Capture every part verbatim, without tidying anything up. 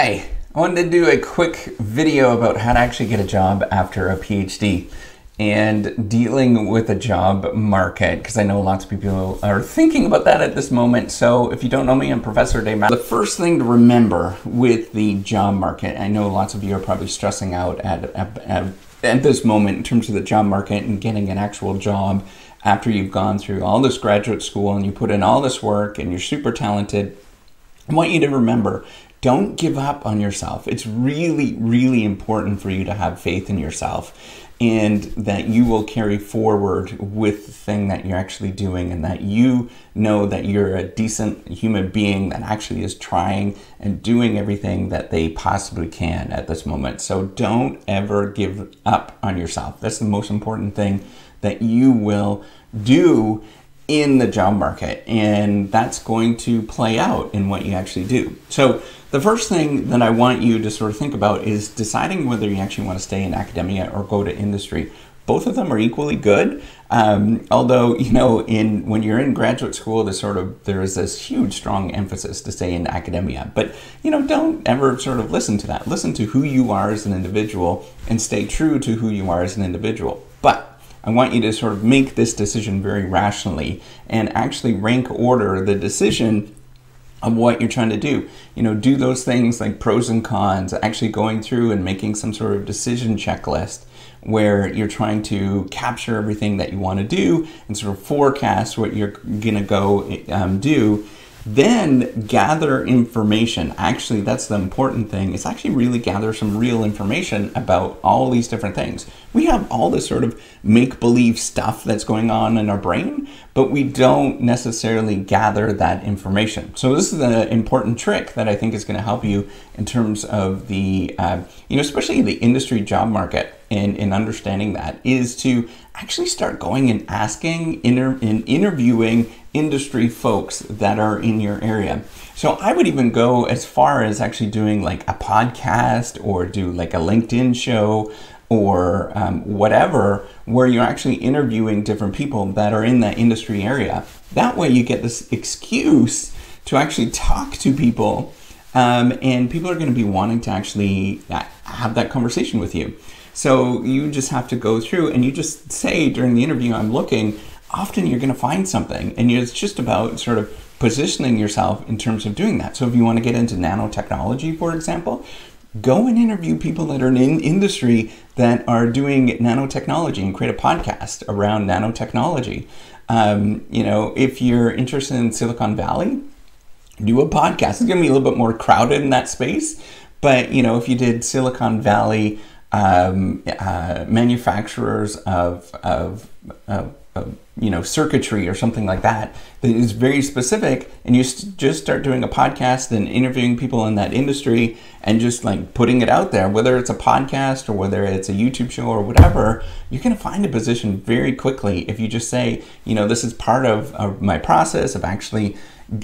Hi, I wanted to do a quick video about how to actually get a job after a PhD and dealing with a job market, because I know lots of people are thinking about that at this moment. So if you don't know me, I'm Professor Dave Maslach. The first thing to remember with the job market, I know lots of you are probably stressing out at, at, at this moment in terms of the job market and getting an actual job after you've gone through all this graduate school and you put in all this work and you're super talented. I want you to remember, don't give up on yourself. It's really, really important for you to have faith in yourself and that you will carry forward with the thing that you're actually doing and that you know that you're a decent human being that actually is trying and doing everything that they possibly can at this moment. So don't ever give up on yourself. That's the most important thing that you will do in the job market, and that's going to play out in what you actually do. So the first thing that I want you to sort of think about is deciding whether you actually want to stay in academia or go to industry. Both of them are equally good, um, although, you know, in when you're in graduate school, there's sort of there is this huge strong emphasis to stay in academia. But, you know, don't ever sort of listen to that. Listen to who you are as an individual and stay true to who you are as an individual. But I want you to sort of make this decision very rationally and actually rank order the decision of what you're trying to do. You know, do those things like pros and cons, actually going through and making some sort of decision checklist where you're trying to capture everything that you want to do and sort of forecast what you're going to go um, do. Then gather information. Actually, that's the important thing. It's actually really gather some real information about all these different things. We have all this sort of make-believe stuff that's going on in our brain, but we don't necessarily gather that information. So this is the important trick that I think is going to help you in terms of the, uh, you know, especially the industry job market. And in understanding that is to actually start going and asking inter and interviewing industry folks that are in your area. So I would even go as far as actually doing like a podcast or do like a LinkedIn show or um, whatever, where you're actually interviewing different people that are in that industry area. That way you get this excuse to actually talk to people um, and people are going to be wanting to actually have that conversation with you. So you just have to go through and you just say during the interview, I'm looking, often you're going to find something and it's just about sort of positioning yourself in terms of doing that. So if you want to get into nanotechnology, for example, go and interview people that are in industry that are doing nanotechnology and create a podcast around nanotechnology. Um, you know, if you're interested in Silicon Valley, do a podcast. It's going to be a little bit more crowded in that space. But, you know, if you did Silicon Valley um, uh, manufacturers of, of, of, of you know, circuitry or something like that, that is very specific, and you just start doing a podcast and interviewing people in that industry and just like putting it out there, whether it's a podcast or whether it's a YouTube show or whatever, you're going to find a position very quickly if you just say, you know, this is part of, of my process of actually,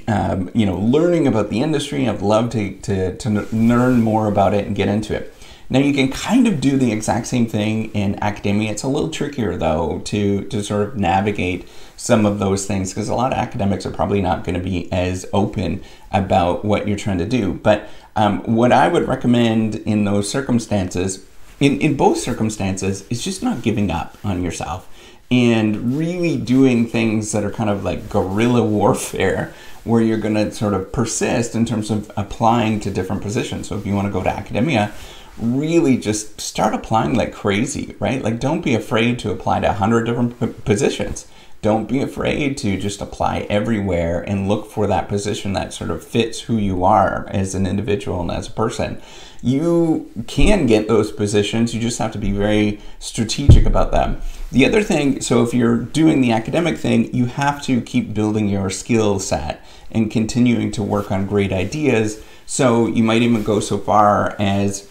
um, you know, learning about the industry. I'd love to, to, to learn more about it and get into it. Now you can kind of do the exact same thing in academia. It's a little trickier though to, to sort of navigate some of those things because a lot of academics are probably not going to be as open about what you're trying to do. But um, what I would recommend in those circumstances, in, in both circumstances, is just not giving up on yourself and really doing things that are kind of like guerrilla warfare, where you're going to sort of persist in terms of applying to different positions. So if you want to go to academia, really just start applying like crazy, right? Like, don't be afraid to apply to a hundred different positions. Don't be afraid to just apply everywhere and look for that position that sort of fits who you are as an individual and as a person. You can get those positions. You just have to be very strategic about them. The other thing, so if you're doing the academic thing, you have to keep building your skill set and continuing to work on great ideas. So you might even go so far as,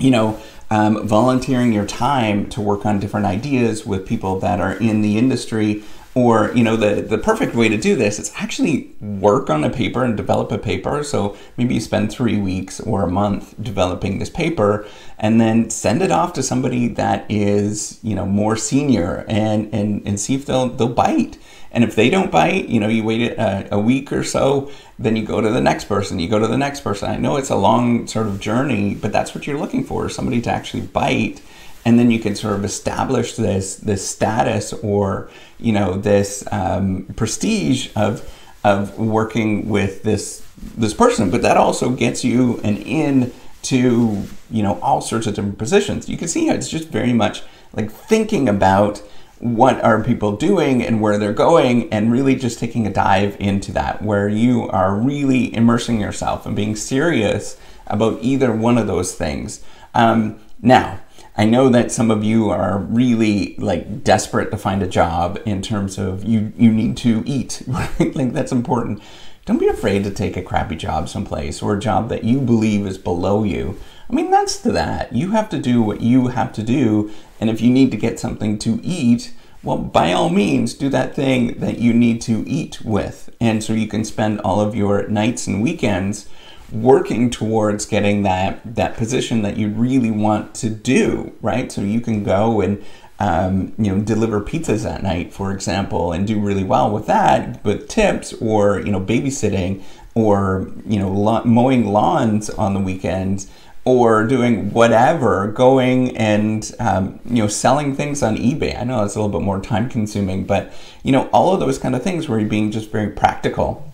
you know, um, volunteering your time to work on different ideas with people that are in the industry Or, you know, the, the perfect way to do this is actually work on a paper and develop a paper. So maybe you spend three weeks or a month developing this paper and then send it off to somebody that is, you know, more senior and, and, and see if they'll, they'll bite. And if they don't bite, you know, you wait a, a week or so, then you go to the next person, you go to the next person. I know it's a long sort of journey, but that's what you're looking for, somebody to actually bite. And then you can sort of establish this, this status or, you know, this um, prestige of, of working with this, this person. But that also gets you an in to, you know, all sorts of different positions. You can see how it's just very much like thinking about what are people doing and where they're going, and really just taking a dive into that, where you are really immersing yourself and being serious about either one of those things. Um, now, I know that some of you are really like desperate to find a job in terms of you, you need to eat, right? Like that's important. Don't be afraid to take a crappy job someplace or a job that you believe is below you. I mean, that's to that. You have to do what you have to do. And if you need to get something to eat, well, by all means, do that thing that you need to eat with. And so you can spend all of your nights and weekends working towards getting that, that position that you really want to do, right? So you can go and, um, you know, deliver pizzas at night, for example, and do really well with that, with tips, or, you know, babysitting, or, you know, lawn, mowing lawns on the weekends, or doing whatever, going and, um, you know, selling things on eBay. I know it's a little bit more time consuming, but, you know, all of those kind of things where you're being just very practical,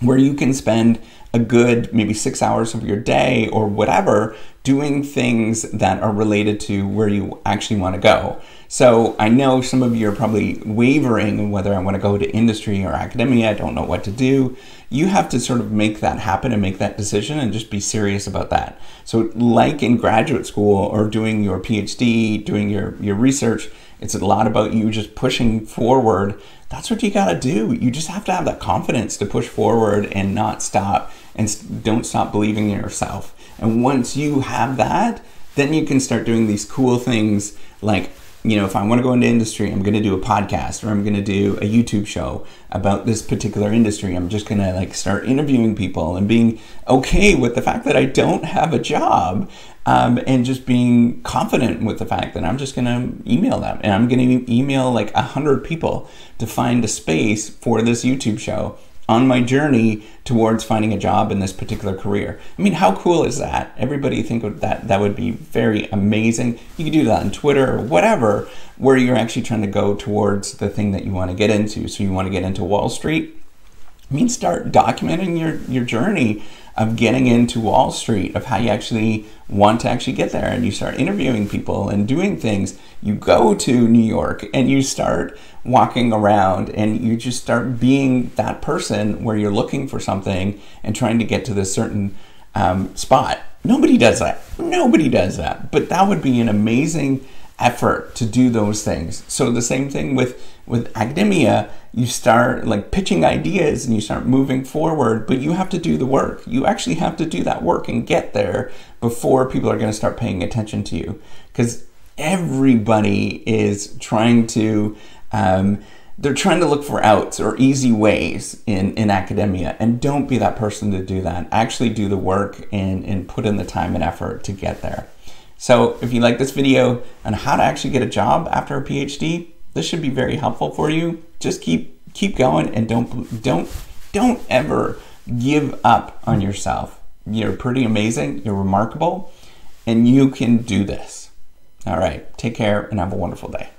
where you can spend a good maybe six hours of your day or whatever doing things that are related to where you actually want to go. So I know some of you are probably wavering whether I want to go to industry or academia. I don't know what to do. You have to sort of make that happen and make that decision and just be serious about that. So like in graduate school or doing your PhD, doing your, your research, it's a lot about you just pushing forward. That's what you got to do. You just have to have that confidence to push forward and not stop, and don't stop believing in yourself. And once you have that, then you can start doing these cool things like, you know, if I want to go into industry, I'm going to do a podcast, or I'm going to do a YouTube show about this particular industry. I'm just going to like start interviewing people and being okay with the fact that I don't have a job, um, and just being confident with the fact that I'm just going to email them, and I'm going to email like a hundred people to find a space for this YouTube show on my journey towards finding a job in this particular career. I mean, how cool is that? Everybody think that that would be very amazing. You could do that on Twitter or whatever, where you're actually trying to go towards the thing that you want to get into. So you want to get into Wall Street? I mean, start documenting your, your journey of getting into Wall Street, of how you actually want to actually get there. And you start interviewing people and doing things. You go to New York and you start walking around and you just start being that person where you're looking for something and trying to get to this certain um, spot. Nobody does that. Nobody does that. But that would be an amazing effort to do those things. So the same thing with with academia. You start like pitching ideas and you start moving forward, but you have to do the work. You actually have to do that work and get there before people are going to start paying attention to you, because everybody is trying to um they're trying to look for outs or easy ways in in academia. And don't be that person to do that. Actually do the work and and put in the time and effort to get there. So if you like this video on how to actually get a job after a PhD, this should be very helpful for you. Just keep keep going, and don't don't don't ever give up on yourself. You're pretty amazing, you're remarkable, and you can do this. All right, take care and have a wonderful day.